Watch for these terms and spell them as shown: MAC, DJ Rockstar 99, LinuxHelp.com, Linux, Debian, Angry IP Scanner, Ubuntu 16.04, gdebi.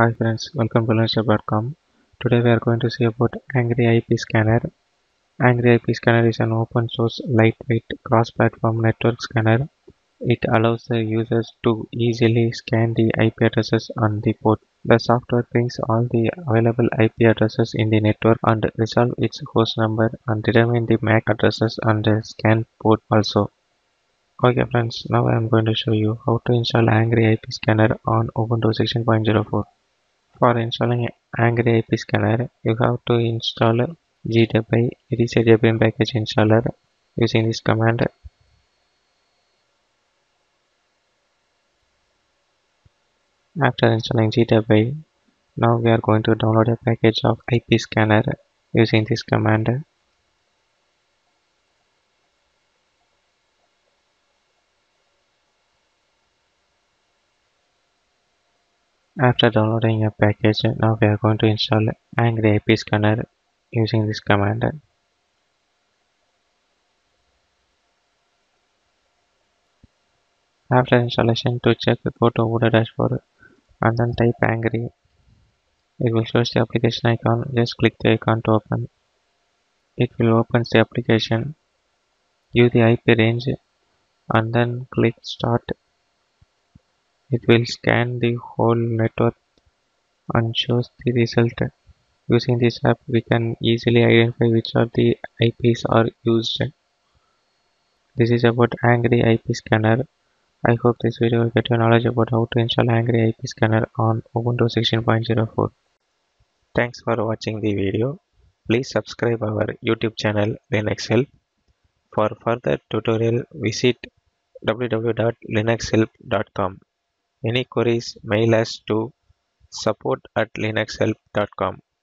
Hi friends, welcome to LinuxHelp.com. Today we are going to see about Angry IP Scanner. Angry IP Scanner is an open source, lightweight, cross-platform network scanner. It allows the users to easily scan the IP addresses on the port. The software pings all the available IP addresses in the network and resolve its host number and determine the MAC addresses on the scan port also. Okay friends, now I am going to show you how to install Angry IP Scanner on Ubuntu 16.04. For installing Angry IP Scanner, you have to install gdebi. It is a Debian package installer. Using this command, after installing gdebi, now we are going to download a package of IP Scanner using this command. After downloading a package, now we are going to install Angry IP Scanner using this command. After installation, to check, go to Ubuntu dashboard and then type Angry. It will show the application icon. Just click the icon to open. It will open the application. Give the IP range and then click Start. It will scan the whole network and shows the result. Using this app, we can easily identify which of the IPs are used. This is about Angry IP Scanner. I hope this video will get you knowledge about how to install Angry IP Scanner on Ubuntu 16.04. Thanks for watching the video. Please subscribe our YouTube channel Linux Help. For further tutorial, visit www.linuxhelp.com. Any queries, mail us to support@linuxhelp.com.